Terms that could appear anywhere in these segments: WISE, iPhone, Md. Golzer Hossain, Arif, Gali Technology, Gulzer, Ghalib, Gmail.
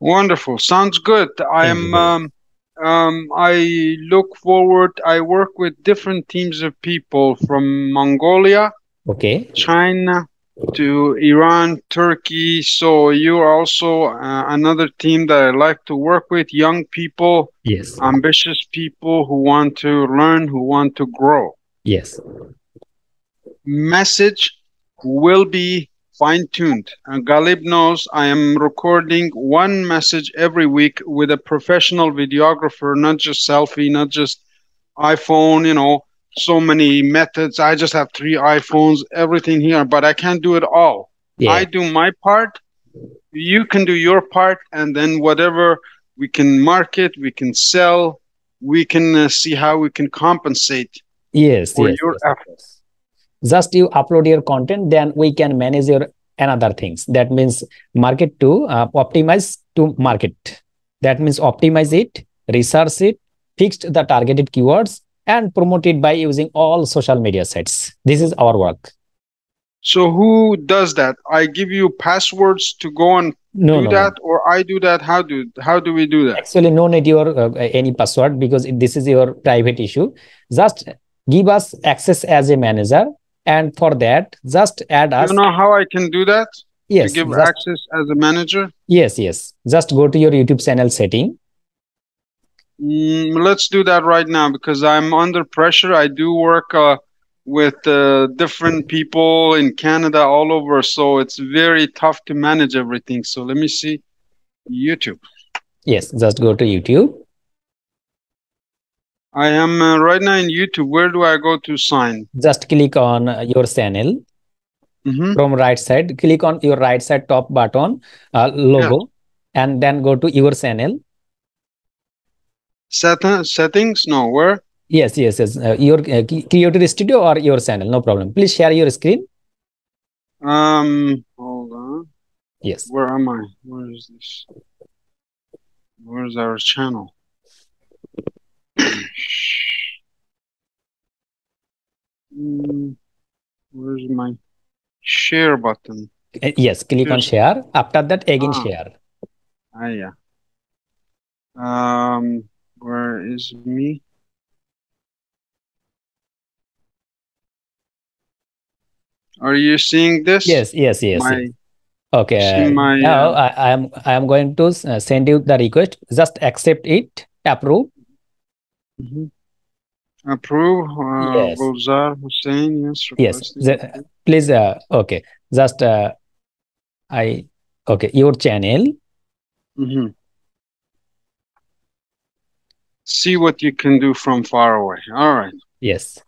Wonderful. Sounds good. I look forward. I work with different teams of people from Mongolia, China to Iran, Turkey. So you are also another team that I like to work with, young people, ambitious people who want to learn, who want to grow. Yes. Message will be fine-tuned. Ghalib knows I am recording one message every week with a professional videographer, not just selfie, not just iPhone, you know, so many methods. I just have 3 iPhones, everything here, but I can't do it all. Yeah. I do my part, you can do your part, and then whatever we can market, we can sell, we can see how we can compensate for your efforts. Just you upload your content, then we can manage your another things. That means market to optimize to market. That means optimize it, research it, fixed the targeted keywords, and promote it by using all social media sites. This is our work. So who does that? I give you passwords to go and do that. Or I do that? How do we do that? Actually, no need your any password, because this is your private issue. Just give us access as a manager. And for that, just add us. You know how I can do that? Yes. To give access as a manager? Yes, yes. Just go to your YouTube channel setting. Let's do that right now, because I'm under pressure. I do work with different people in Canada, all over. So it's very tough to manage everything. So let me see. YouTube. Yes, just go to YouTube. I am right now in YouTube. Where do I go to sign? Just click on your channel from right side. Click on your right side top button logo, and then go to your channel. Settings? No, where? Yes, yes, yes. Your Creator Studio or your channel? No problem. Please share your screen. Hold on. Yes. Where am I? Where is this? Where is our channel? Where's my share button? Yes, click on share. After that, again share. Where is me? Are you seeing this? Yes, yes, yes. Okay. Now I am going to send you the request. Just accept it. Approve. Approve. Golzer Hossain. Yes. Yes. Please. Just. Your channel. See what you can do from far away. All right. Yes.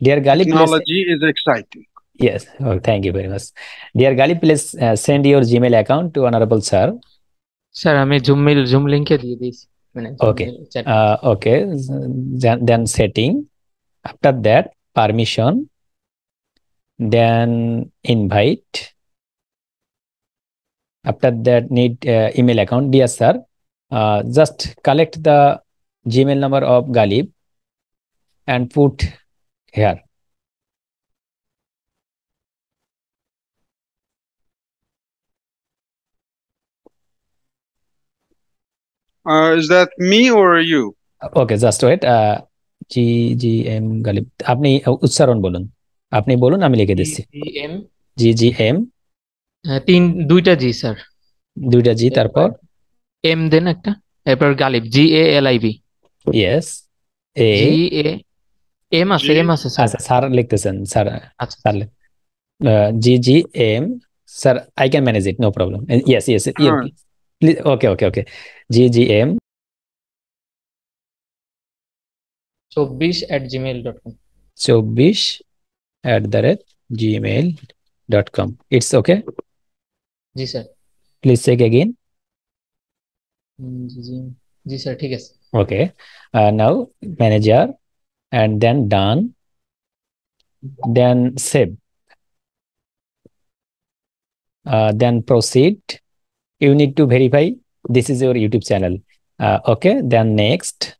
Dear Gali, technology is exciting. Yes. Oh, thank you very much. Dear Gali, please send your Gmail account to Honorable Sir. Sir, I made Zoom link. Okay. Then setting. After that, permission. Then invite. After that, need email account. Dear Sir, just collect the Gmail number of Ghalib and put here. Is that me or you? Okay, just wait. GGM Ghalib. Apni uchcharon bolun. Apni bolun, ami likhe dicchi. GGM. GGM. 2টা G sir. 2টা G তারপর M দেন একটা এরপর Ghalib GALIB. Yes. A G A M আছে M আছে sir sir লিখতেছেন sir আচ্ছা তাহলে GGM sir I can manage it no problem. Yes yes. Okay. GGM 24@gmail.com. 24@gmail.com. It's okay. Ji sir. Please check again. Ji sir. Yes. Okay. Now manager and then done. Then save. Then proceed. You need to verify this is your YouTube channel. Okay, then next.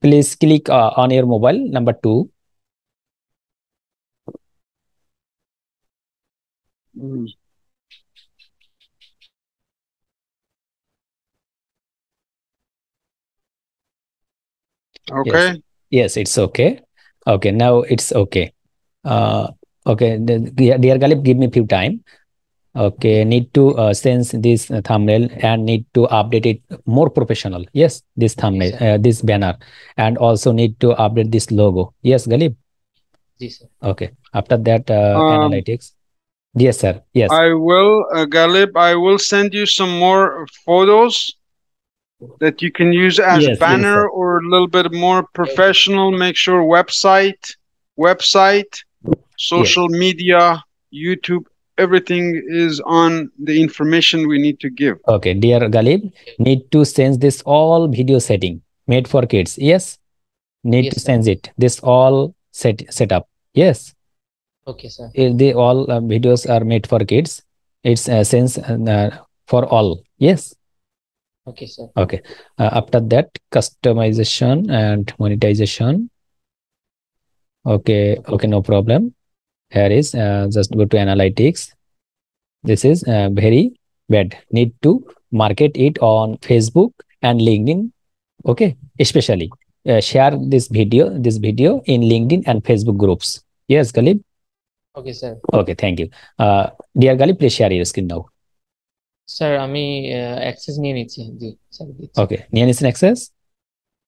Please click on your mobile number 2. Mm. Yes. Okay. Yes, it's okay. Okay, now it's okay. Okay, dear Ghalib, give me a few time. Okay, need to sense this thumbnail and need to update it more professional. Yes, this thumbnail, yes, this banner, and also need to update this logo. Yes, Ghalib? Yes, sir. Okay, after that analytics. Yes, sir. Yes. I will, Ghalib, I will send you some more photos that you can use as yes, banner yes, or a little bit more professional. Make sure website, social yes, media, YouTube, everything is on the information we need to give. Okay, dear Ghalib, need to send this all video setting made for kids. Yes, need yes, to send it. This all set up. Yes. Okay, sir. They all videos are made for kids. It's sends for all. Yes. Okay, sir. Okay. After that, customization and monetization. Okay. Okay, no problem. Here is just go to analytics. This is very bad. Need to market it on Facebook and LinkedIn. Okay, especially share this video in LinkedIn and Facebook groups. Yes, Ghalib. Okay, sir. Okay, thank you. Dear Ghalib, please share your screen now. Sir, I access niye niche. Okay, niye niche access.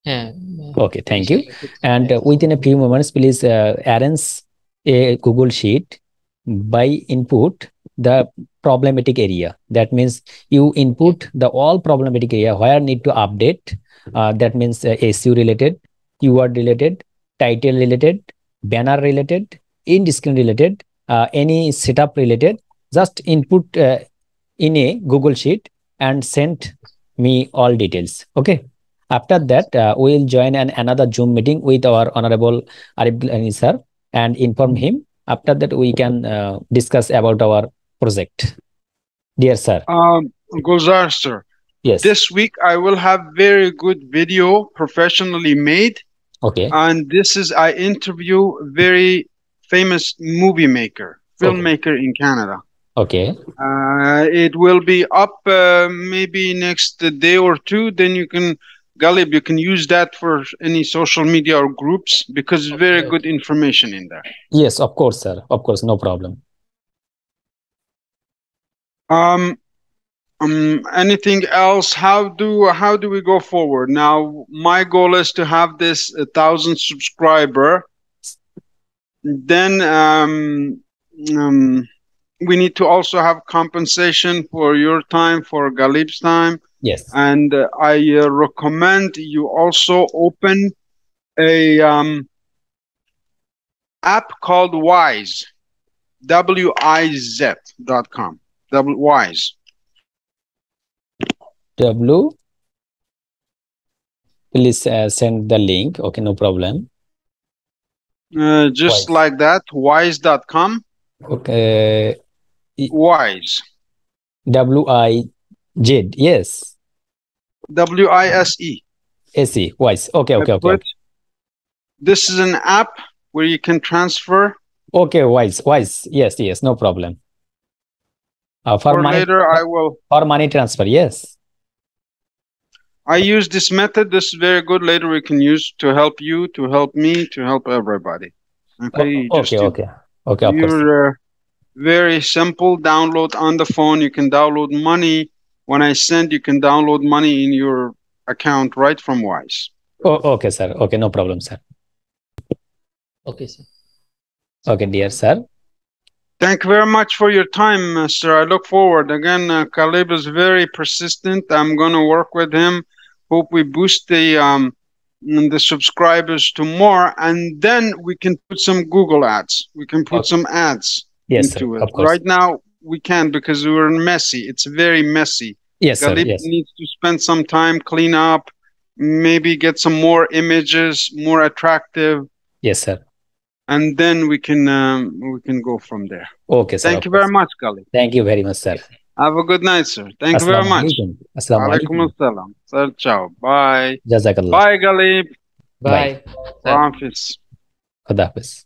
Yeah. Okay, thank you. And within a few moments, please arrange a Google sheet by input the problematic area. That means you input the all problematic area where need to update. That means issue related, keyword related, title related, banner related, in-screen related, any setup related. Just input in a Google sheet and send me all details. Okay. After that, we'll join another Zoom meeting with our Honorable Arif sir and inform him. After that, we can discuss about our project. Dear sir. Golzer sir. Yes. This week, I will have very good video professionally made. Okay. And this is, I interview very famous movie maker, filmmaker okay, in Canada. Okay. It will be up maybe next day or two. Then you can, Ghalib, you can use that for any social media or groups because okay, very good information in there. Yes, of course, sir. Of course, no problem. Anything else? How do we go forward? Now, my goal is to have this 1,000 subscriber. Then we need to also have compensation for your time, for Ghalib's time. Yes. And I recommend you also open a app called WISE, WISE.com. WISE. W. Please send the link. Okay, no problem. Just WISE, like that, WISE.com. Okay. WISE. W-I-Z. Yes. W-I-S-E. S-E. WISE. Okay, okay, okay, okay. This is an app where you can transfer. Okay, WISE. WISE. Yes, yes. No problem. For money, later, I will. For money transfer. Yes. I use this method. This is very good. Later, we can use to help you, to help me, to help everybody. Okay. Oh, okay, okay. Okay, of course. Very simple. Download on the phone. You can download money. When I send, you can download money in your account right from WISE. Oh, okay, sir. Okay, no problem, sir. Okay, sir. Okay, dear sir. Thank you very much for your time, sir. I look forward. Again, Ghalib is very persistent. I'm going to work with him. Hope we boost the subscribers to more, and then we can put some Google ads. We can put okay, some ads yes, into sir, it. Right now, we can't because we're messy. It's very messy. Yes, Ghalib sir, yes, needs to spend some time, clean up, maybe get some more images, more attractive. Yes, sir. And then we can go from there. Okay, sir. Thank you very much, Ghalib. Thank you very much, sir. Have a good night, sir. Thank you very much. Assalamualaikum. Assalam. Sir, ciao. Bye. Jazakallah. Bye, Ghalib. Bye. Bye. Khuda Hafiz.